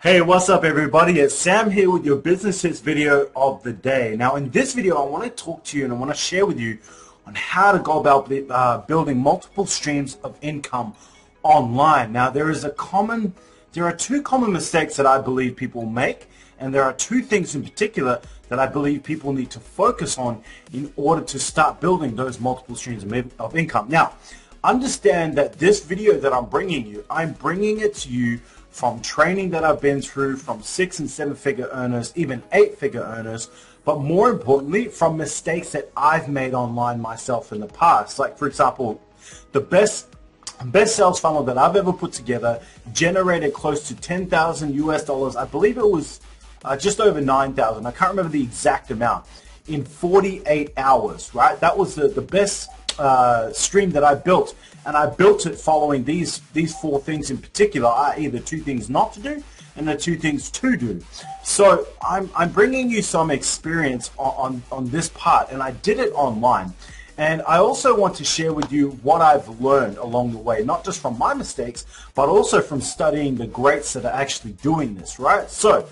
Hey, what's up everybody? It's Sam here with your business hits video of the day. Now in this video I want to talk to you and I want to share with you on how to go about building multiple streams of income online. Now there are two common mistakes that I believe people make, and there are two things in particular that I believe people need to focus on in order to start building those multiple streams of income. Now understand that this video that I'm bringing it to you from training that I've been through from 6- and 7-figure earners, even 8-figure earners, but more importantly from mistakes that I've made online myself in the past. Like for example, the best sales funnel that I've ever put together generated close to $10,000 US. I believe it was just over 9,000. I can't remember the exact amount, in 48 hours, right? That was the best stream that I built, and I built it following these four things in particular, i.e. the two things not to do and the two things to do. So I'm bringing you some experience on this part, and I did it online, and I also want to share with you what I've learned along the way, not just from my mistakes but also from studying the greats that are actually doing this, right? So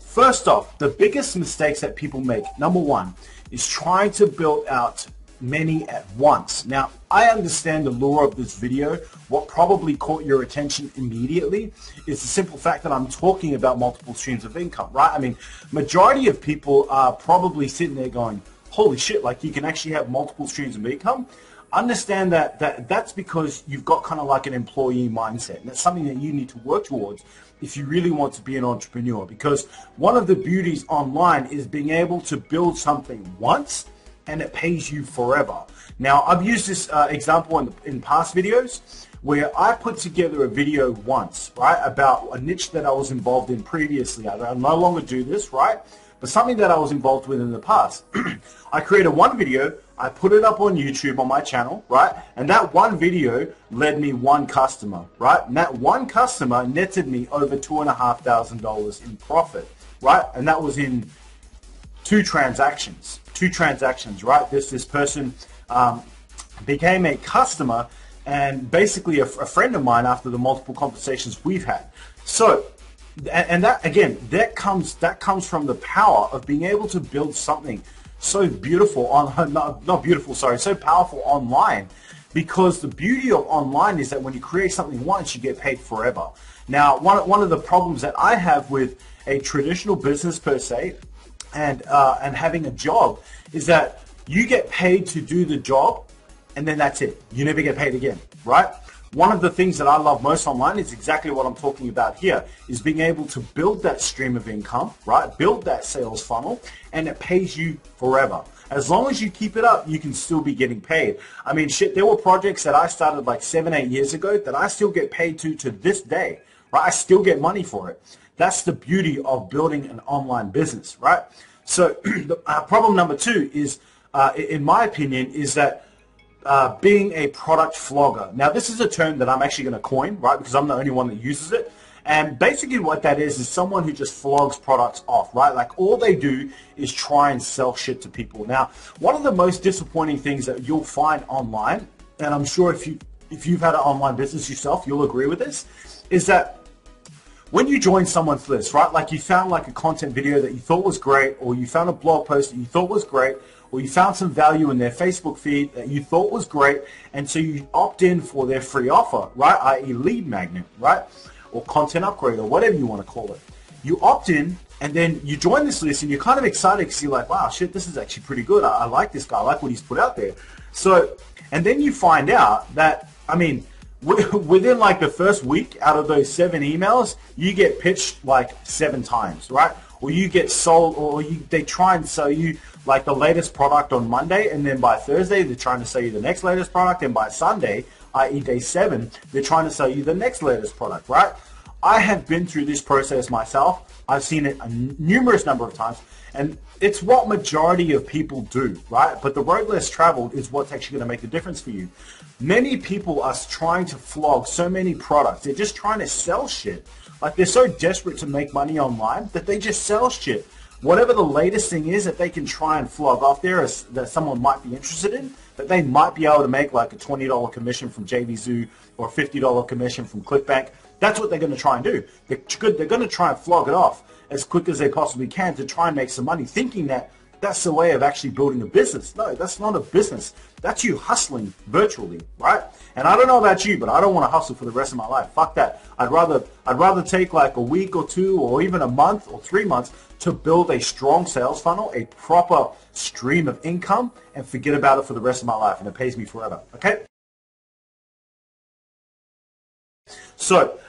first off, the biggest mistakes that people make, number one, is trying to build out many at once. Now I understand the lure of this video. What probably caught your attention immediately is the simple fact that I'm talking about multiple streams of income, right? I mean, majority of people are probably sitting there going, holy shit, like you can actually have multiple streams of income. Understand that's because you've got kind of like an employee mindset, and that's something that you need to work towards if you really want to be an entrepreneur, because one of the beauties online is being able to build something once and it pays you forever. Now I've used this example in past videos where I put together a video once, right, about a niche that I was involved in previously. I no longer do this, right, but something that I was involved with in the past. I created one video, I put it up on YouTube on my channel, right, and that one video led me one customer, right, and that one customer netted me over $2,500 in profit, right, and that was in two transactions, right? This person became a customer and basically a friend of mine after the multiple conversations we've had. So, and that again, that comes from the power of being able to build something so beautiful on so powerful online. Because the beauty of online is that when you create something once, you get paid forever. Now, one of the problems that I have with a traditional business per se, and having a job, is that you get paid to do the job and then that's it. You never get paid again, right? One of the things that I love most online is exactly what I'm talking about here, is being able to build that stream of income, right? Build that sales funnel and it pays you forever. As long as you keep it up, you can still be getting paid. I mean, shit, there were projects that I started like 7-8 years ago that I still get paid to this day, right? I still get money for it. That's the beauty of building an online business, right? So problem number two is, in my opinion, is that being a product flogger. Now this is a term that I'm actually going to coin, right, because I'm the only one that uses it. And basically what that is someone who just flogs products off, right? Like all they do is try and sell shit to people. Now one of the most disappointing things that you'll find online, and I'm sure if you've had an online business yourself, you'll agree with this, is that when you join someone's list, right, like you found like a content video that you thought was great, or you found a blog post that you thought was great, or you found some value in their Facebook feed that you thought was great, and so you opt in for their free offer, right, i.e. lead magnet, right, or content upgrade, or whatever you want to call it. You opt in and then you join this list and you're kind of excited because you're like, wow, shit, this is actually pretty good. I like this guy. I like what he's put out there. So, and then you find out that, I mean, within like the first week, out of those 7 emails, you get pitched like 7 times, right? Or you get sold, or they try and sell you like the latest product on Monday, and then by Thursday they're trying to sell you the next latest product, and by Sunday, i.e. day 7, they're trying to sell you the next latest product, right? I have been through this process myself. I've seen it a numerous number of times, and it's what majority of people do, right? But the road less traveled is what's actually going to make the difference for you. Many people are trying to flog so many products. They're just trying to sell shit. Like they're so desperate to make money online that they just sell shit. Whatever the latest thing is that they can try and flog off there that someone might be interested in, that they might be able to make like a $20 commission from JVZoo or a $50 commission from ClickBank. That's what they're going to try and do. They're going to try and flog it off as quick as they possibly can to try and make some money, thinking that that's the way of actually building a business. No, that's not a business. That's you hustling virtually, right? And I don't know about you, but I don't want to hustle for the rest of my life. Fuck that. I'd rather take like a week or two or even a month or 3 months to build a strong sales funnel, a proper stream of income, and forget about it for the rest of my life, and it pays me forever, okay? So,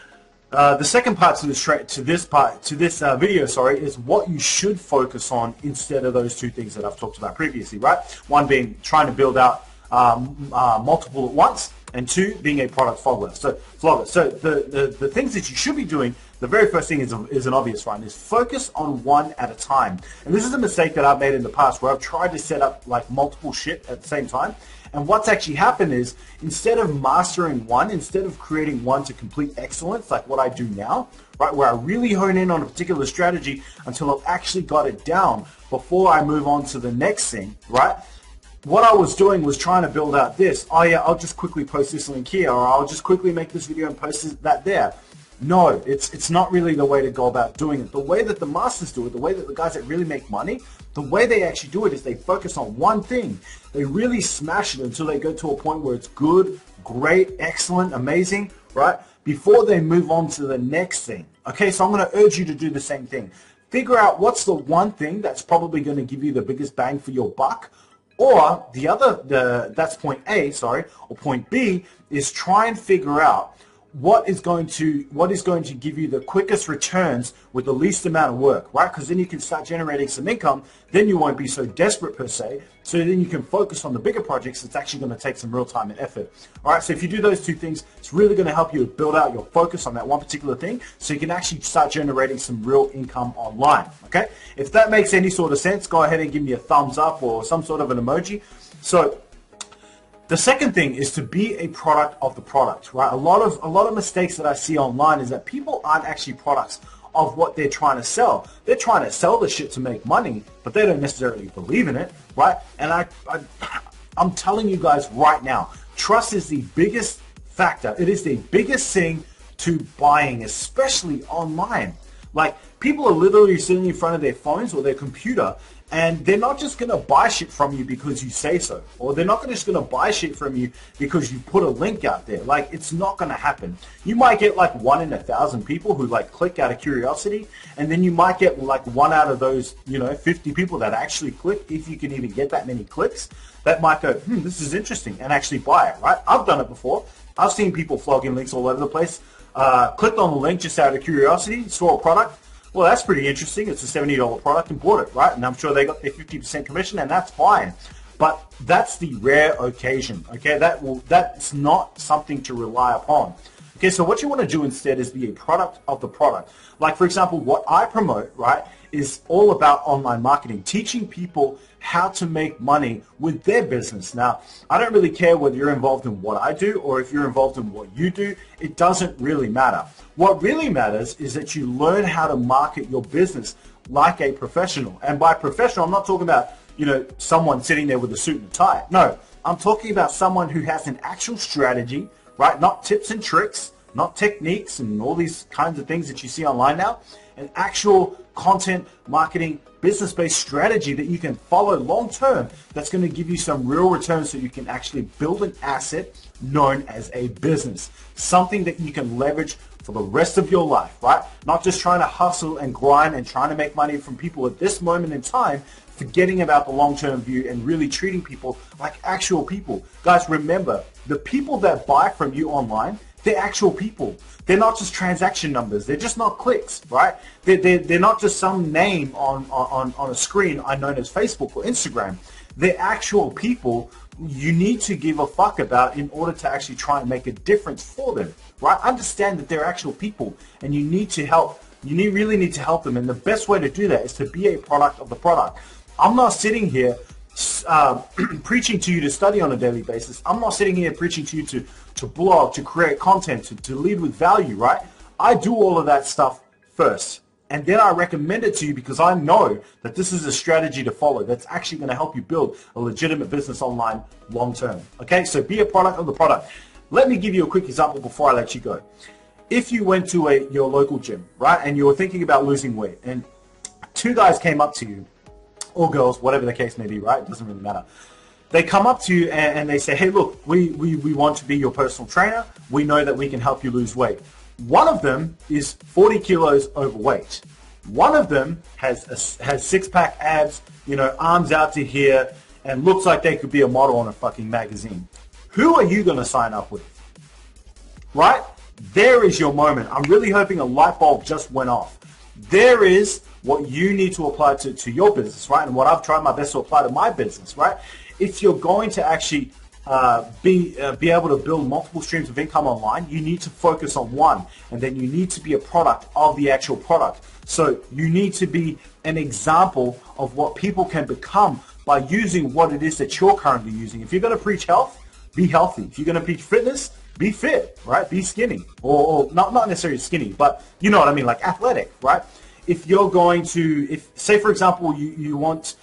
the second part to this video, sorry, is what you should focus on instead of those two things that I've talked about previously, right? One being trying to build out multiple at once, and two being a product flogger. So the things that you should be doing, the very first thing is an obvious one, is focus on one at a time. And this is a mistake that I've made in the past where I've tried to set up like multiple shit at the same time. And what's actually happened is, instead of mastering one, instead of creating one to complete excellence, like what I do now, right, where I really hone in on a particular strategy until I've actually got it down before I move on to the next thing, right? What I was doing was trying to build out this. Oh yeah, I'll just quickly post this link here, or I'll just quickly make this video and post that there. No, it's not really the way to go about doing it. The way that the masters do it, the way that the guys that really make money, the way they actually do it is they focus on one thing. They really smash it until they go to a point where it's good, great, excellent, amazing, right? Before they move on to the next thing. Okay, so I'm going to urge you to do the same thing. Figure out what's the one thing that's probably going to give you the biggest bang for your buck. Or that's point A, sorry, or point B is try and figure out what is going to give you the quickest returns with the least amount of work, right? Because then you can start generating some income, then you won't be so desperate per se, so then you can focus on the bigger projects that's actually going to take some real time and effort. All right, so if you do those two things, it's really going to help you build out your focus on that one particular thing so you can actually start generating some real income online, okay? If that makes any sort of sense, go ahead and give me a thumbs up or some sort of an emoji. So the second thing is to be a product of the product, right? A lot of mistakes that I see online is that people aren't actually products of what they're trying to sell. They're trying to sell the shit to make money, but they don't necessarily believe in it, right? And I'm telling you guys right now, trust is the biggest factor. It is the biggest thing to buying, especially online. Like, people are literally sitting in front of their phones or their computer, and they're not just going to buy shit from you because you say so, or they're not just going to buy shit from you because you put a link out there. Like, it's not going to happen. You might get like 1 in 1,000 people who like click out of curiosity, and then you might get like 1 out of those, you know, 50 people that actually click, if you can even get that many clicks, that might go, this is interesting, and actually buy it, right? I've done it before. I've seen people flogging links all over the place, clicked on the link just out of curiosity, saw a product. Well, that's pretty interesting. It's a $70 product and bought it, right? And I'm sure they got their 50% commission, and that's fine. But that's the rare occasion, okay? That's not something to rely upon. Okay, so what you want to do instead is be a product of the product. Like, for example, what I promote, right, is all about online marketing, teaching people how to make money with their business. Now, I don't really care whether you're involved in what I do or if you're involved in what you do. It doesn't really matter. What really matters is that you learn how to market your business like a professional. And by professional, I'm not talking about, you know, someone sitting there with a suit and a tie. No, I'm talking about someone who has an actual strategy, right? Not tips and tricks, not techniques and all these kinds of things that you see online now. An actual content marketing business-based strategy that you can follow long-term that's going to give you some real returns so you can actually build an asset known as a business, something that you can leverage for the rest of your life, right? Not just trying to hustle and grind and trying to make money from people at this moment in time, forgetting about the long-term view and really treating people like actual people. Guys, remember, the people that buy from you online, they're actual people. They're not just transaction numbers. They're just not clicks, right? They're not just some name on a screen known as Facebook or Instagram. They're actual people you need to give a fuck about in order to actually try and make a difference for them, right? Understand that they're actual people and you need to help. You really need to help them, and the best way to do that is to be a product of the product. I'm not sitting here preaching to you to study on a daily basis. I'm not sitting here preaching to you to blog, to create content, to lead with value, right? I do all of that stuff first, And then I recommend it to you because I know that this is a strategy to follow that's actually going to help you build a legitimate business online long term. Okay, so be a product of the product. Let me give you a quick example before I let you go. If you went to your local gym, right, and you were thinking about losing weight, and two guys came up to you, or girls, whatever the case may be, right, it doesn't really matter. They come up to you and they say, hey, look, we want to be your personal trainer. We know that we can help you lose weight. One of them is 40 kilos overweight. One of them has six-pack abs, you know, arms out to here, and looks like they could be a model on a fucking magazine. Who are you going to sign up with? Right? There is your moment. I'm really hoping a light bulb just went off. There is what you need to apply to your business, right? And what I've tried my best to apply to my business, right? If you're going to actually be able to build multiple streams of income online, you need to focus on one, and then you need to be a product of the actual product. So you need to be an example of what people can become by using what it is that you're currently using. If you're going to preach health, be healthy. If you're going to preach fitness, be fit, right? Be skinny, or not necessarily skinny, but you know what I mean, like athletic, right? If you're going to, if say for example, you want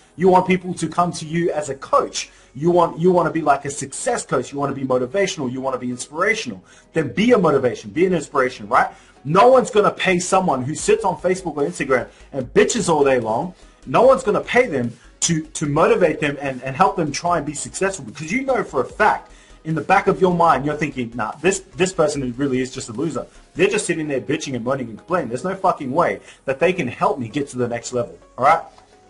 people to come to you as a coach, you want to be like a success coach, you want to be motivational, you want to be inspirational, then be a motivation, be an inspiration, right? No one's going to pay someone who sits on Facebook or Instagram and bitches all day long, no one's going to pay them to motivate them and help them try and be successful, because you know for a fact, in the back of your mind, you're thinking, nah, this person really is just a loser. They're just sitting there bitching and moaning and complaining. There's no fucking way that they can help me get to the next level, all right?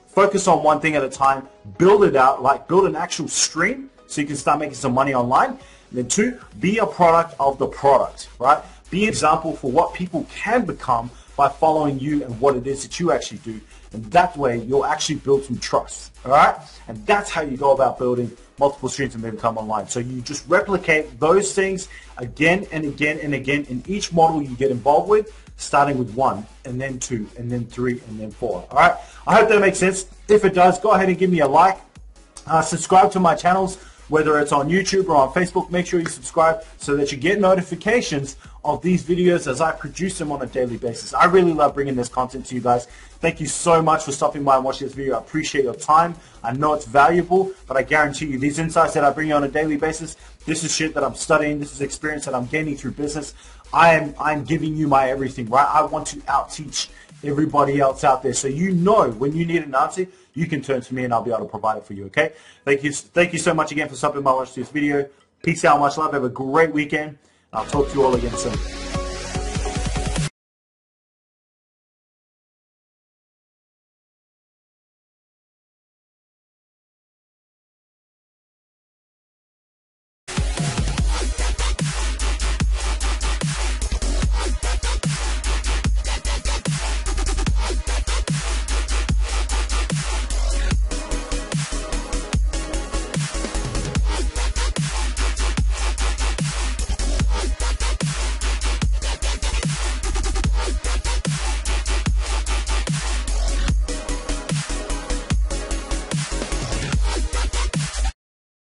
Focus on one thing at a time. Build it out, like build an actual stream so you can start making some money online. And then two, be a product of the product, right? Be an example for what people can become by following you and what it is that you actually do. And that way, you'll actually build some trust, all right? And that's how you go about building multiple streams of income online. So you just replicate those things again and again and again in each model you get involved with, starting with one, and then two, and then three, and then four. All right, I hope that makes sense. If it does, go ahead and give me a like. Subscribe to my channels, whether it's on YouTube or on Facebook. Make sure you subscribe so that you get notifications of these videos as I produce them on a daily basis. I really love bringing this content to you guys. Thank you so much for stopping by and watching this video. I appreciate your time. I know it's valuable, but I guarantee you these insights that I bring you on a daily basis, this is shit that I'm studying. This is experience that I'm gaining through business. I'm giving you my everything, right? I want to out-teach everybody else out there. So you know when you need an answer, you can turn to me and I'll be able to provide it for you, okay? Thank you so much again for stopping by watching this video. Peace out, much love, have a great weekend. I'll talk to you all again soon.